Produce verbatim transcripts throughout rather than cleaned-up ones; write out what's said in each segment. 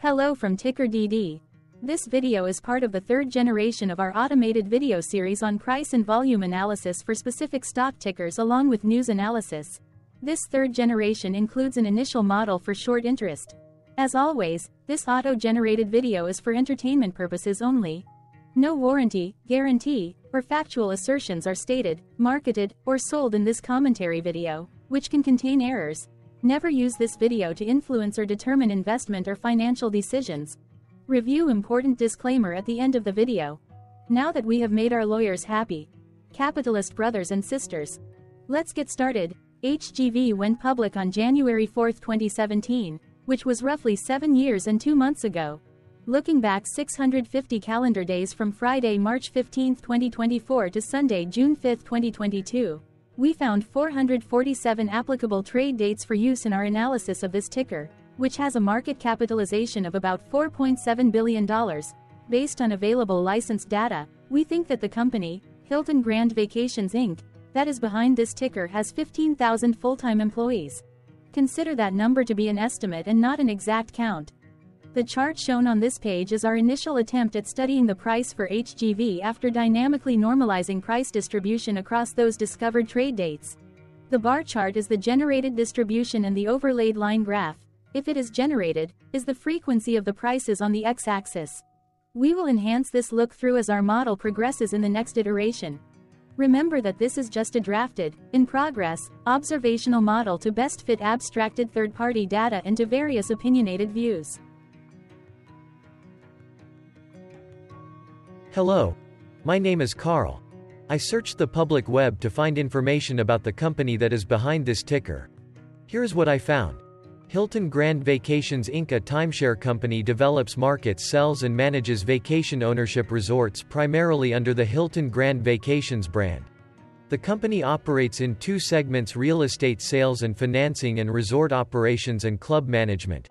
Hello from Ticker D D. This video is part of the third generation of our automated video series on price and volume analysis for specific stock tickers along with news analysis. This third generation includes an initial model for short interest. As always, this auto-generated video is for entertainment purposes only. No warranty, guarantee, or factual assertions are stated, marketed, or sold in this commentary video, which can contain errors. Never use this video to influence or determine investment or financial decisions. Review important disclaimer at the end of the video. Now that we have made our lawyers happy, capitalist brothers and sisters, let's get started. H G V went public on January fourth twenty seventeen, which was roughly seven years and two months ago. Looking back six hundred fifty calendar days from Friday, March fifteenth twenty twenty-four to Sunday, June fifth twenty twenty-two, we found four hundred forty-seven applicable trade dates for use in our analysis of this ticker, which has a market capitalization of about four point seven billion dollars. Based on available licensed data, we think that the company, Hilton Grand Vacations Incorporated, that is behind this ticker has fifteen thousand full-time employees. Consider that number to be an estimate and not an exact count. The chart shown on this page is our initial attempt at studying the price for H G V after dynamically normalizing price distribution across those discovered trade dates. The bar chart is the generated distribution and the overlaid line graph, if it is generated, is the frequency of the prices on the x-axis. We will enhance this look-through as our model progresses in the next iteration. Remember that this is just a drafted, in progress, observational model to best fit abstracted third-party data into various opinionated views. Hello. My name is Carl. I searched the public web to find information about the company that is behind this ticker. Here's what I found. Hilton Grand Vacations Incorporated, a timeshare company, develops, markets, sells and manages vacation ownership resorts primarily under the Hilton Grand Vacations brand. The company operates in two segments: real estate sales and financing and resort operations and club management.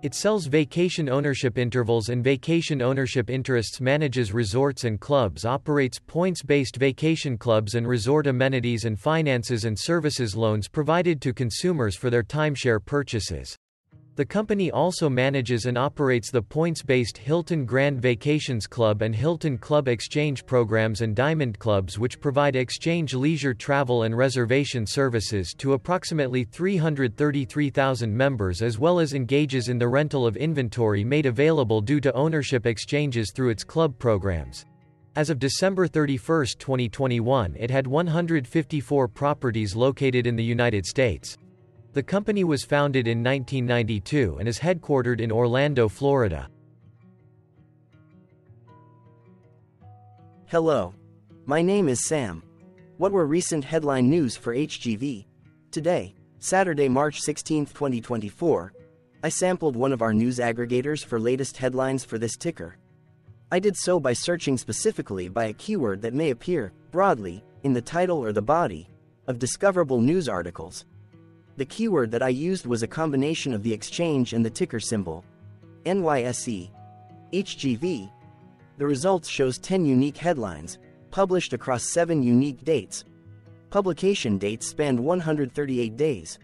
It sells vacation ownership intervals and vacation ownership interests, manages resorts and clubs, operates points-based vacation clubs and resort amenities, and finances and services loans provided to consumers for their timeshare purchases. The company also manages and operates the points-based Hilton Grand Vacations Club and Hilton Club Exchange programs and Diamond Clubs, which provide exchange leisure travel and reservation services to approximately three hundred thirty-three thousand members, as well as engages in the rental of inventory made available due to ownership exchanges through its club programs. As of December thirty-first twenty twenty-one, it had one hundred fifty-four properties located in the United States. The company was founded in nineteen ninety-two and is headquartered in Orlando, Florida. Hello. My name is Sam. What were recent headline news for H G V? Today, Saturday, March sixteenth twenty twenty-four, I sampled one of our news aggregators for latest headlines for this ticker. I did so by searching specifically by a keyword that may appear, broadly, in the title or the body, of discoverable news articles. The keyword that I used was a combination of the exchange and the ticker symbol, N Y S E, H G V. The results shows ten unique headlines, published across seven unique dates. Publication dates spanned one hundred thirty-eight days.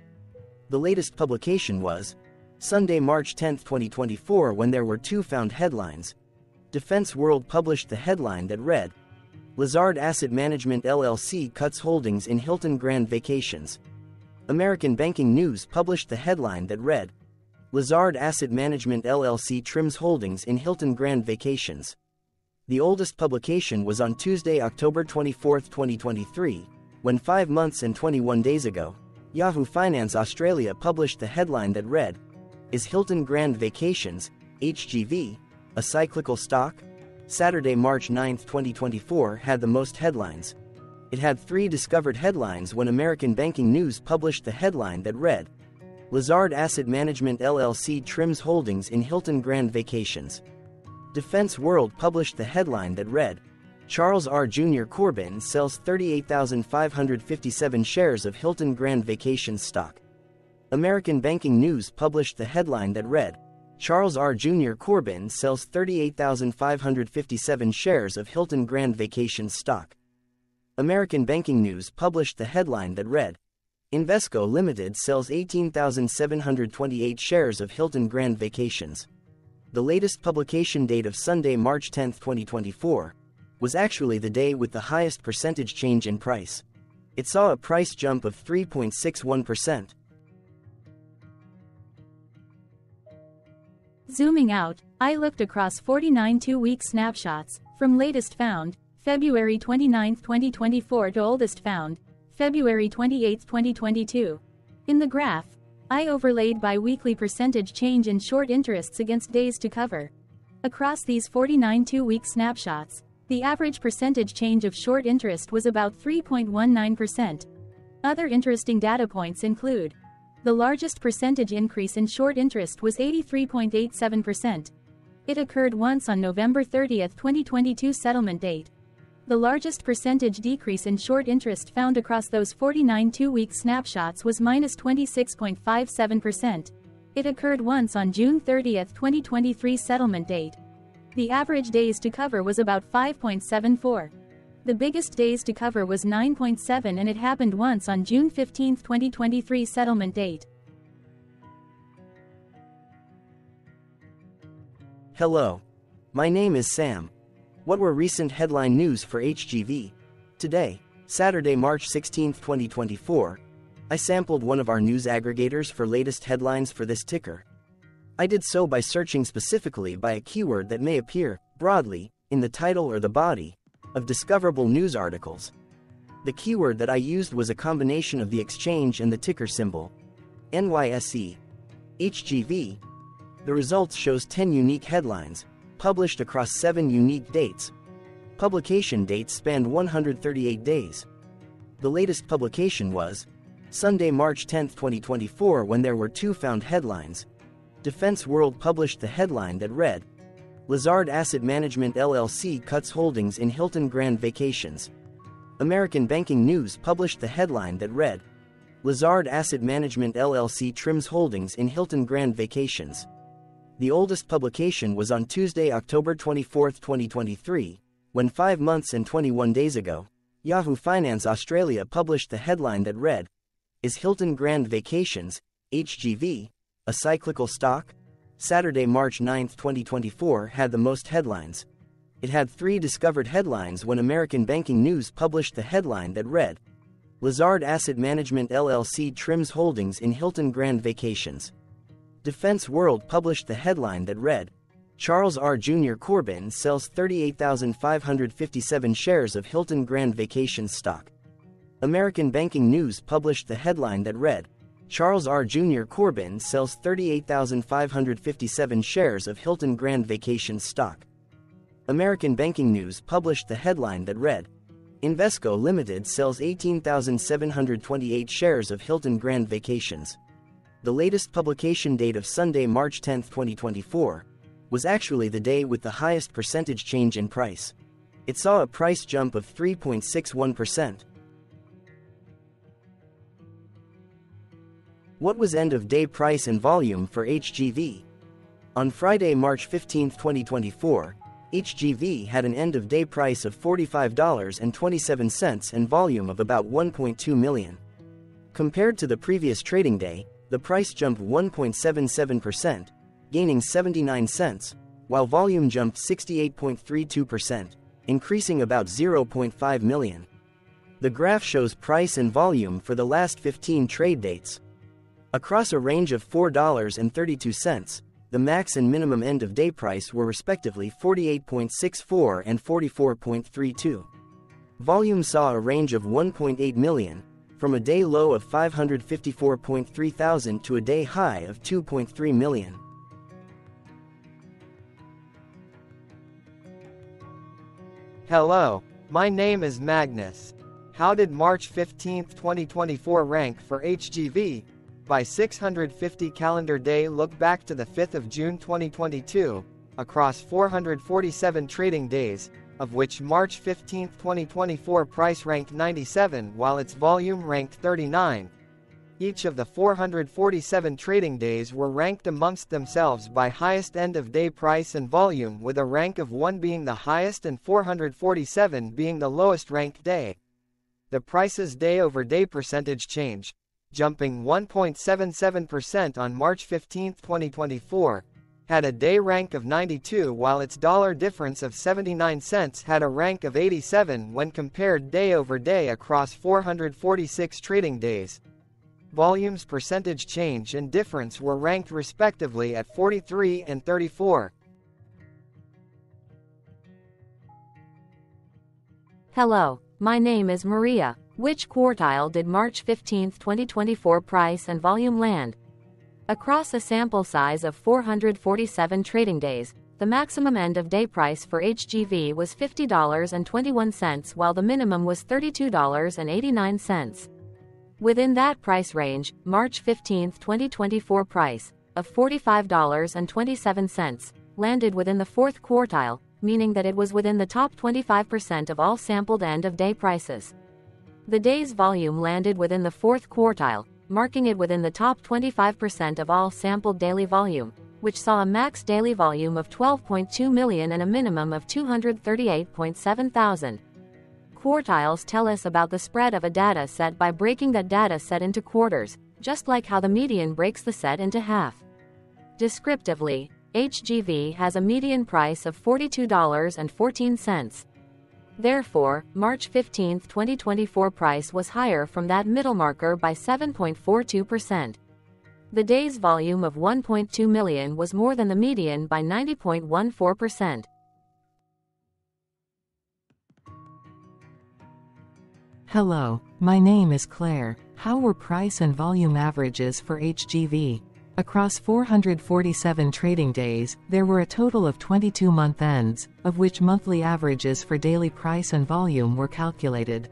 The latest publication was Sunday, March tenth twenty twenty-four, when there were two found headlines. Defense World published the headline that read, Lazard Asset Management L L C cuts holdings in Hilton Grand Vacations. American Banking News published the headline that read, Lazard Asset Management L L C trims holdings in Hilton Grand Vacations. The oldest publication was on Tuesday, October twenty-fourth twenty twenty-three, when five months and twenty-one days ago, Yahoo Finance Australia published the headline that read, Is Hilton Grand Vacations, H G V, a cyclical stock? Saturday, March ninth twenty twenty-four had the most headlines. It had three discovered headlines when American Banking News published the headline that read, Lazard Asset Management L L C trims holdings in Hilton Grand Vacations. Defense World published the headline that read, Charles R. Junior Corbin sells thirty-eight thousand five hundred fifty-seven shares of Hilton Grand Vacations stock. American Banking News published the headline that read, Charles R. Junior Corbin sells thirty-eight thousand five hundred fifty-seven shares of Hilton Grand Vacations stock. American Banking News published the headline that read, Invesco Limited sells eighteen thousand seven hundred twenty-eight shares of Hilton Grand Vacations. the latest publication date of Sunday, March tenth, twenty twenty-four, was actually the day with the highest percentage change in price. It saw a price jump of three point six one percent. Zooming out, I looked across forty-nine two-week snapshots, from latest found, February twenty-ninth, twenty twenty-four to oldest found, February twenty-eighth, twenty twenty-two. In the graph, I overlaid bi-weekly percentage change in short interests against days to cover. Across these forty-nine two-week snapshots, the average percentage change of short interest was about three point one nine percent. Other interesting data points include: the largest percentage increase in short interest was eighty-three point eight seven percent. It occurred once on November thirtieth, twenty twenty-two settlement date. The largest percentage decrease in short interest found across those forty-nine two-week snapshots was minus twenty-six point five seven percent. It occurred once on June thirtieth, twenty twenty-three settlement date. The average days to cover was about five point seven four. The biggest days to cover was nine point seven, and it happened once on June fifteenth, twenty twenty-three settlement date. Hello. My name is Sam. What were recent headline news for H G V? Today, Saturday, March sixteenth, twenty twenty-four, I sampled one of our news aggregators for latest headlines for this ticker. I did so by searching specifically by a keyword that may appear, broadly, in the title or the body of discoverable news articles. The keyword that I used was a combination of the exchange and the ticker symbol, N Y S E. H G V. The results shows ten unique headlines, published across seven unique dates. Publication dates spanned one hundred thirty-eight days. The latest publication was Sunday, March tenth, twenty twenty-four, when there were two found headlines. Defense World published the headline that read, Lazard Asset Management L L C cuts holdings in Hilton Grand Vacations. American Banking News published the headline that read, Lazard Asset Management L L C trims holdings in Hilton Grand Vacations. The oldest publication was on Tuesday, October twenty-fourth, twenty twenty-three, when five months and twenty-one days ago, Yahoo Finance Australia published the headline that read, Is Hilton Grand Vacations, H G V, a cyclical stock? Saturday, March ninth, twenty twenty-four had the most headlines. It had three discovered headlines when American Banking News published the headline that read, Lazard Asset Management L L C trims holdings in Hilton Grand Vacations. Defense World published the headline that read, Charles R. Junior Corbin sells thirty-eight thousand five hundred fifty-seven shares of Hilton Grand Vacations stock. American Banking News published the headline that read, Charles R. Junior Corbin sells thirty-eight thousand five hundred fifty-seven shares of Hilton Grand Vacations stock. American Banking News published the headline that read, Invesco Limited sells eighteen thousand seven hundred twenty-eight shares of Hilton Grand Vacations. The latest publication date of Sunday, March tenth, twenty twenty-four, was actually the day with the highest percentage change in price. It saw a price jump of three point six one percent. What was end-of-day price and volume for H G V? On Friday, March fifteenth, twenty twenty-four, H G V had an end-of-day price of forty-five dollars and twenty-seven cents and volume of about one point two million. Compared to the previous trading day, the price jumped one point seven seven percent, gaining seventy-nine cents, while volume jumped sixty-eight point three two percent, increasing about zero point five million. The graph shows price and volume for the last fifteen trade dates. Across a range of four dollars and thirty-two cents, the max and minimum end-of-day price were respectively forty-eight point six four and forty-four point three two. Volume saw a range of one point eight million, from a day low of five hundred fifty-four point three thousand to a day high of two point three million. Hello, my name is Magnus. How did March fifteenth, twenty twenty-four rank for H G V? By six hundred fifty calendar day look back to the fifth of June, twenty twenty-two, across four hundred forty-seven trading days, of which March fifteenth, twenty twenty-four price ranked ninety-seven while its volume ranked thirty-nine. Each of the four hundred forty-seven trading days were ranked amongst themselves by highest end-of-day price and volume, with a rank of one being the highest and four hundred forty-seven being the lowest ranked day. The price's day-over-day percentage change, jumping one point seven seven percent on March fifteenth, twenty twenty-four, had a day rank of ninety-two, while its dollar difference of seventy-nine cents had a rank of eighty-seven when compared day over day across four hundred forty-six trading days. Volumes, percentage change and difference were ranked respectively at forty-three and thirty-four. Hello, my name is Maria. Which quartile did March fifteenth twenty twenty-four price and volume land? Across a sample size of four hundred forty-seven trading days, the maximum end-of-day price for H G V was fifty dollars and twenty-one cents while the minimum was thirty-two dollars and eighty-nine cents. Within that price range, March fifteenth twenty twenty-four price, of forty-five dollars and twenty-seven cents, landed within the fourth quartile, meaning that it was within the top twenty-five percent of all sampled end-of-day prices. The day's volume landed within the fourth quartile, marking it within the top twenty-five percent of all sampled daily volume, which saw a max daily volume of twelve point two million and a minimum of two hundred thirty-eight point seven thousand. Quartiles tell us about the spread of a data set by breaking that data set into quarters, just like how the median breaks the set into half. Descriptively, H G V has a median price of forty-two dollars and fourteen cents. Therefore, March fifteenth twenty twenty-four price was higher from that middle marker by seven point four two percent. The day's volume of one point two million was more than the median by ninety point one four percent. Hello, my name is Claire. How were price and volume averages for H G V? Across four hundred forty-seven trading days, there were a total of twenty-two month ends, of which monthly averages for daily price and volume were calculated.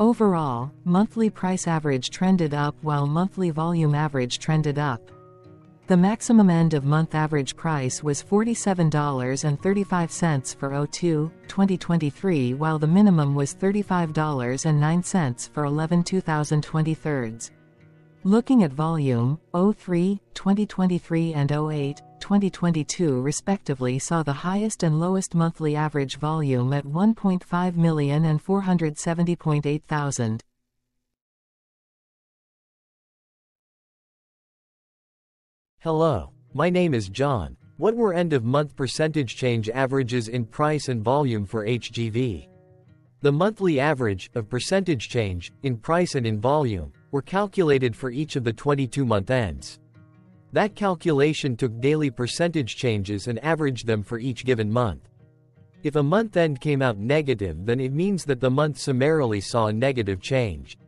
Overall, monthly price average trended up while monthly volume average trended up. The maximum end of month average price was forty-seven dollars and thirty-five cents for August twenty twenty-three, while the minimum was thirty-five dollars and nine cents for November twenty twenty-three. Looking at volume, August third twenty twenty-three and August eighth twenty twenty-two respectively saw the highest and lowest monthly average volume at one point five million and four hundred seventy point eight thousand. Hello, my name is John. What were end-of-month percentage change averages in price and volume for H G V? The monthly average of percentage change in price and in volume were calculated for each of the twenty-two month ends. That calculation took daily percentage changes and averaged them for each given month. If a month end came out negative, then it means that the month summarily saw a negative change.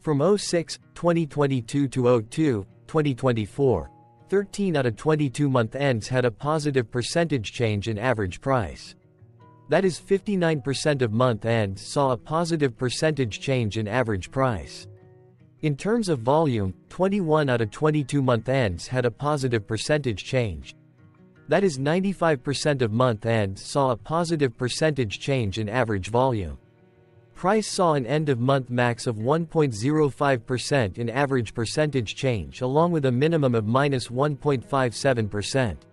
From August sixth twenty twenty-two to August second twenty twenty-four, thirteen out of twenty-two month ends had a positive percentage change in average price. That is, fifty-nine percent of month ends saw a positive percentage change in average price. In terms of volume, twenty-one out of twenty-two month ends had a positive percentage change. That is, ninety-five percent of month ends saw a positive percentage change in average volume. Price saw an end-of-month max of one point zero five percent in average percentage change along with a minimum of minus one point five seven percent.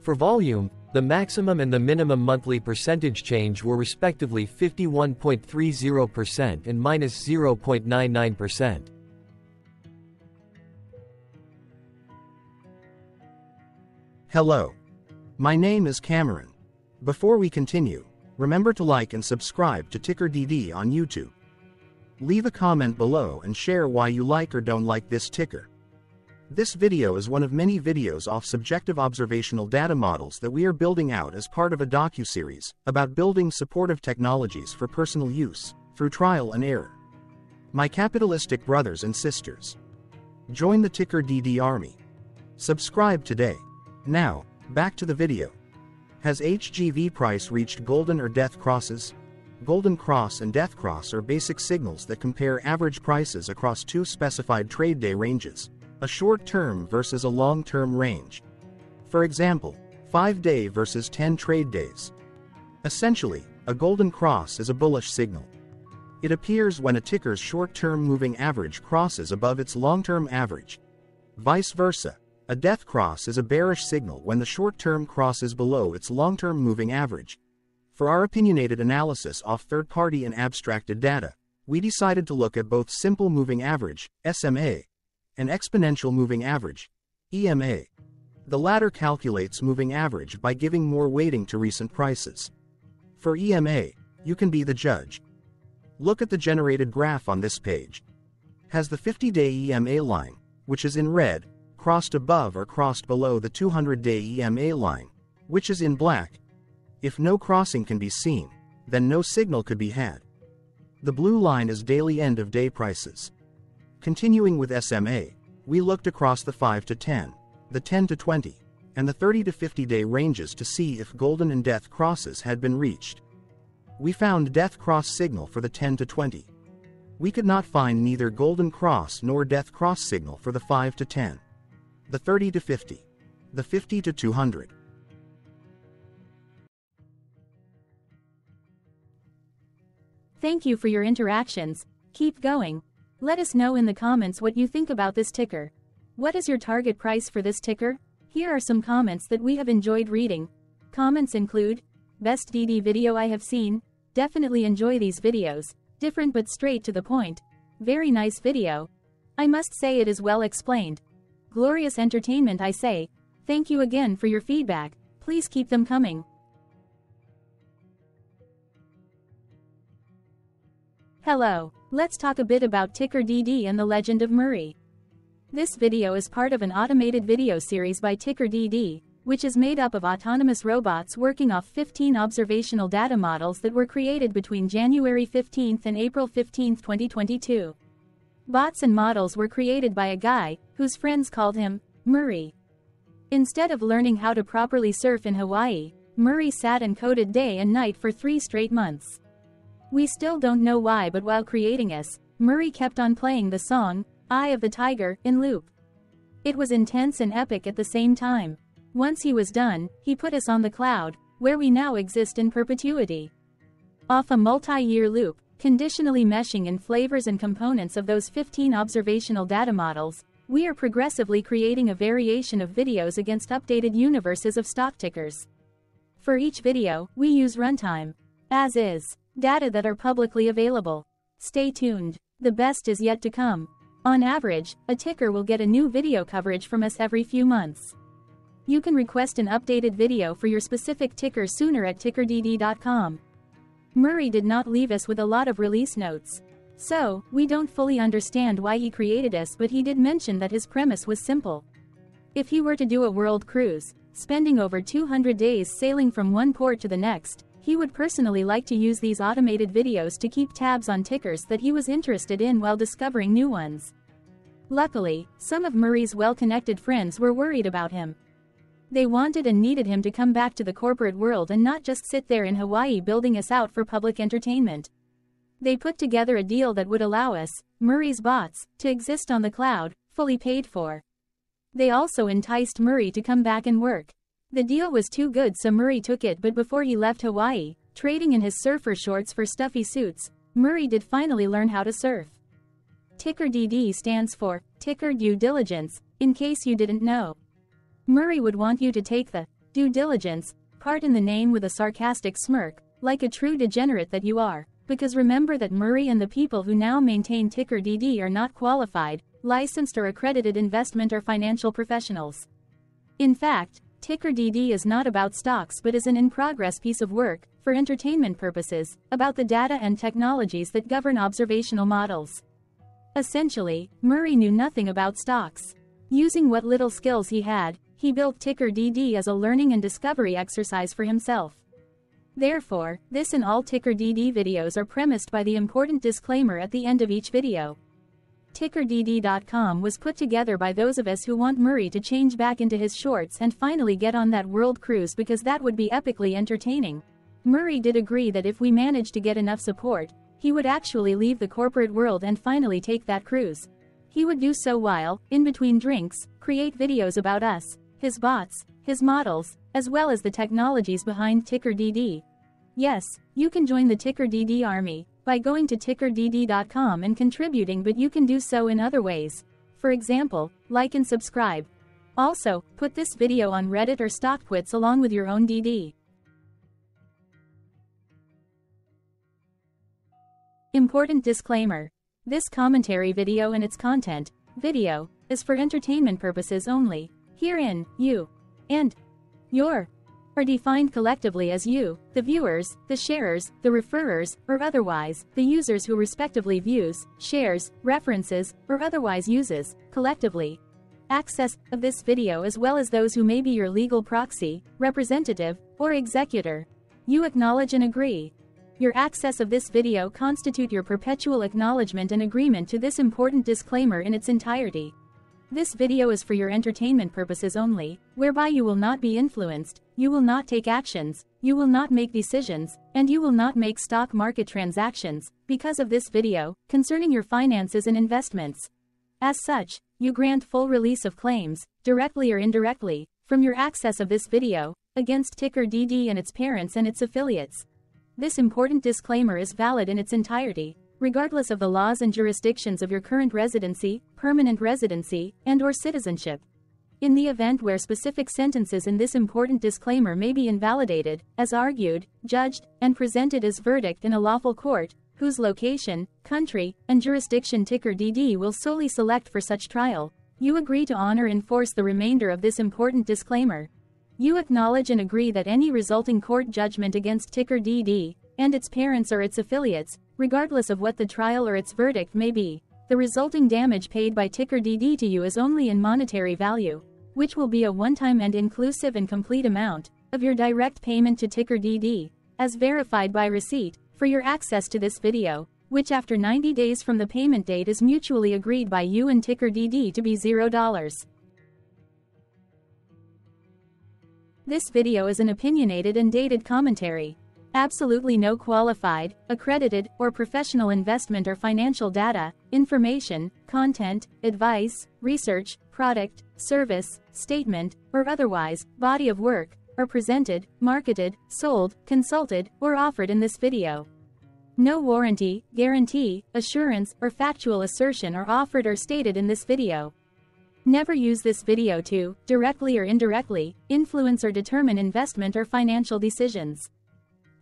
For volume, the maximum and the minimum monthly percentage change were respectively fifty-one point three zero percent and minus zero point nine nine percent. Hello. My name is Cameron. Before we continue, remember to like and subscribe to Ticker D D on YouTube. Leave a comment below and share why you like or don't like this ticker. This video is one of many videos off subjective observational data models that we are building out as part of a docuseries about building supportive technologies for personal use through trial and error. My capitalistic brothers and sisters, join the Ticker D D army. Subscribe today. Now, back to the video. Has H G V price reached golden or death crosses? Golden cross and death cross are basic signals that compare average prices across two specified trade day ranges, a short-term versus a long-term range. For example, five-day versus ten trade days. Essentially, a golden cross is a bullish signal. It appears when a ticker's short-term moving average crosses above its long-term average. Vice versa. A death cross is a bearish signal when the short-term crosses below its long-term moving average. For our opinionated analysis off third-party and abstracted data, we decided to look at both simple moving average, S M A, and exponential moving average, E M A. The latter calculates moving average by giving more weighting to recent prices. For E M A, you can be the judge. Look at the generated graph on this page. Has the fifty-day E M A line, which is in red, crossed above or crossed below the two hundred day E M A line, which is in black? If no crossing can be seen, then no signal could be had. The blue line is daily end-of-day prices. Continuing with S M A, we looked across the five to ten, the ten to twenty, and the thirty to fifty day ranges to see if golden and death crosses had been reached. We found death cross signal for the ten to twenty. We could not find neither golden cross nor death cross signal for the five to ten, the thirty to fifty, the fifty to two hundred. Thank you for your interactions. Keep going. Let us know in the comments what you think about this ticker. What is your target price for this ticker? Here are some comments that we have enjoyed reading. Comments include, best D D video I have seen, definitely enjoy these videos, different but straight to the point, very nice video. I must say it is well explained. Glorious entertainment I say. Thank you again for your feedback, please keep them coming. Hello, let's talk a bit about ticker D D and the legend of Murray. This video is part of an automated video series by ticker D D, which is made up of autonomous robots working off fifteen observational data models that were created between January fifteenth and April fifteenth twenty twenty-two. Bots and models were created by a guy, whose friends called him Murray. Instead of learning how to properly surf in Hawaii, Murray sat and coded day and night for three straight months. We still don't know why, but while creating us, Murray kept on playing the song, Eye of the Tiger, in loop. It was intense and epic at the same time. Once he was done, he put us on the cloud, where we now exist in perpetuity. Off a multi-year loop, conditionally meshing in flavors and components of those fifteen observational data models, we are progressively creating a variation of videos against updated universes of stock tickers. For each video, we use runtime, as is, data that are publicly available. Stay tuned. The best is yet to come. On average, a ticker will get a new video coverage from us every few months. You can request an updated video for your specific ticker sooner at ticker D D dot com. Murray did not leave us with a lot of release notes. So, we don't fully understand why he created us, but he did mention that his premise was simple. If he were to do a world cruise, spending over two hundred days sailing from one port to the next, he would personally like to use these automated videos to keep tabs on tickers that he was interested in while discovering new ones. Luckily, some of Murray's well-connected friends were worried about him. They wanted and needed him to come back to the corporate world and not just sit there in Hawaii building us out for public entertainment. They put together a deal that would allow us, Murray's bots, to exist on the cloud, fully paid for. They also enticed Murray to come back and work. The deal was too good, so Murray took it, but before he left Hawaii, trading in his surfer shorts for stuffy suits, Murray did finally learn how to surf. Ticker D D stands for ticker due diligence, in case you didn't know. Murray would want you to take the due diligence part in the name with a sarcastic smirk, like a true degenerate that you are, because remember that Murray and the people who now maintain ticker D D are not qualified, licensed or accredited investment or financial professionals. In fact, ticker D D is not about stocks but is an in-progress piece of work, for entertainment purposes, about the data and technologies that govern observational models. Essentially, Murray knew nothing about stocks. Using what little skills he had, he built ticker D D as a learning and discovery exercise for himself. Therefore, this and all ticker D D videos are premised by the important disclaimer at the end of each video. ticker D D dot com was put together by those of us who want Murray to change back into his shorts and finally get on that world cruise, because that would be epically entertaining. Murray did agree that if we managed to get enough support, he would actually leave the corporate world and finally take that cruise. He would do so while, in between drinks, create videos about us, his bots, his models, as well as the technologies behind ticker D D. Yes, you can join the ticker D D army by going to ticker D D dot com and contributing, but you can do so in other ways. For example, like and subscribe. Also, put this video on Reddit or StockTwits along with your own D D. Important disclaimer. This commentary video and its content, video, is for entertainment purposes only. Herein, you and your are defined collectively as you, the viewers, the sharers, the referrers, or otherwise, the users who respectively views, shares, references, or otherwise uses, collectively, access of this video as well as those who may be your legal proxy, representative, or executor. You acknowledge and agree. Your access of this video constitute your perpetual acknowledgement and agreement to this important disclaimer in its entirety. This video is for your entertainment purposes only, whereby you will not be influenced, you will not take actions, you will not make decisions, and you will not make stock market transactions, because of this video, concerning your finances and investments. As such, you grant full release of claims, directly or indirectly, from your access of this video, against ticker D D and its parents and its affiliates. This important disclaimer is valid in its entirety, regardless of the laws and jurisdictions of your current residency, permanent residency, and or citizenship. In the event where specific sentences in this important disclaimer may be invalidated, as argued, judged, and presented as verdict in a lawful court, whose location, country, and jurisdiction ticker D D will solely select for such trial, you agree to honor and enforce the remainder of this important disclaimer. You acknowledge and agree that any resulting court judgment against ticker D D, and its parents or its affiliates, regardless of what the trial or its verdict may be, the resulting damage paid by ticker D D to you is only in monetary value, which will be a one-time and inclusive and complete amount of your direct payment to ticker D D, as verified by receipt, for your access to this video, which after ninety days from the payment date is mutually agreed by you and ticker D D to be zero dollars. This video is an opinionated and dated commentary. Absolutely no qualified, accredited, or professional investment or financial data, information, content, advice, research, product, service, statement, or otherwise, body of work, are presented, marketed, sold, consulted, or offered in this video. No warranty, guarantee, assurance, or factual assertion are offered or stated in this video. Never use this video to, directly or indirectly, influence or determine investment or financial decisions.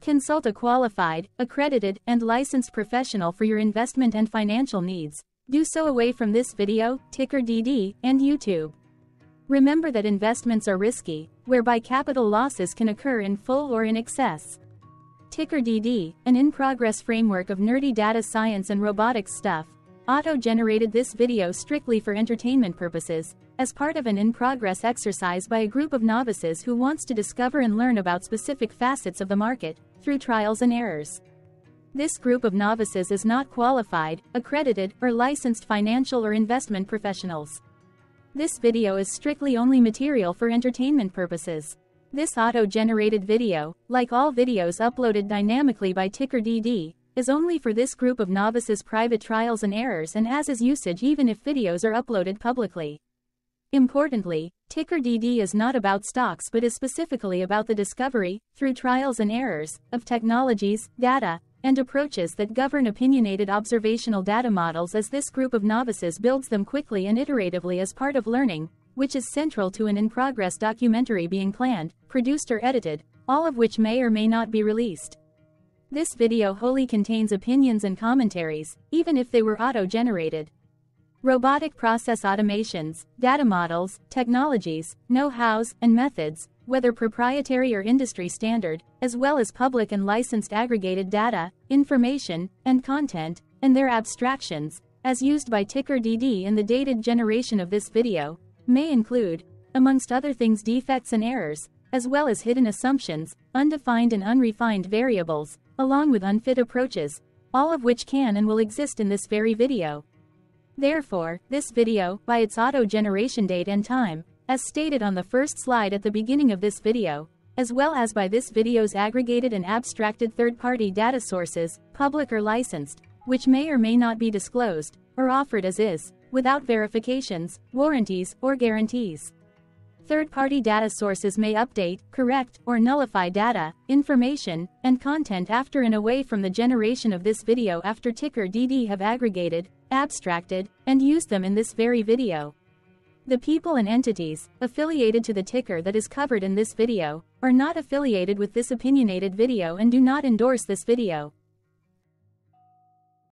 Consult a qualified, accredited, and licensed professional for your investment and financial needs. Do so away from this video, ticker D D, and YouTube. Remember that investments are risky, whereby capital losses can occur in full or in excess. Ticker D D, an in-progress framework of nerdy data science and robotics stuff, auto-generated this video strictly for entertainment purposes, as part of an in-progress exercise by a group of novices who wants to discover and learn about specific facets of the market, through trials and errors. This group of novices is not qualified, accredited, or licensed financial or investment professionals. This video is strictly only material for entertainment purposes. This auto-generated video, like all videos uploaded dynamically by ticker D D, is only for this group of novices' private trials and errors and as is usage even if videos are uploaded publicly. Importantly, ticker D D is not about stocks but is specifically about the discovery, through trials and errors, of technologies, data, and approaches that govern opinionated observational data models as this group of novices builds them quickly and iteratively as part of learning, which is central to an in-progress documentary being planned, produced or edited, all of which may or may not be released. This video wholly contains opinions and commentaries, even if they were auto-generated. Robotic process automations, data models, technologies, know-hows, and methods, whether proprietary or industry standard, as well as public and licensed aggregated data, information, and content, and their abstractions, as used by ticker D D in the dated generation of this video, may include, amongst other things, defects and errors, as well as hidden assumptions, undefined and unrefined variables, along with unfit approaches, all of which can and will exist in this very video. Therefore, this video, by its auto-generation date and time, as stated on the first slide at the beginning of this video, as well as by this video's aggregated and abstracted third-party data sources, public or licensed, which may or may not be disclosed, or offered as is, without verifications, warranties, or guarantees. Third-party data sources may update, correct, or nullify data, information, and content after and away from the generation of this video after ticker D D have aggregated, abstracted, and used them in this very video. The people and entities affiliated to the ticker that is covered in this video are not affiliated with this opinionated video and do not endorse this video.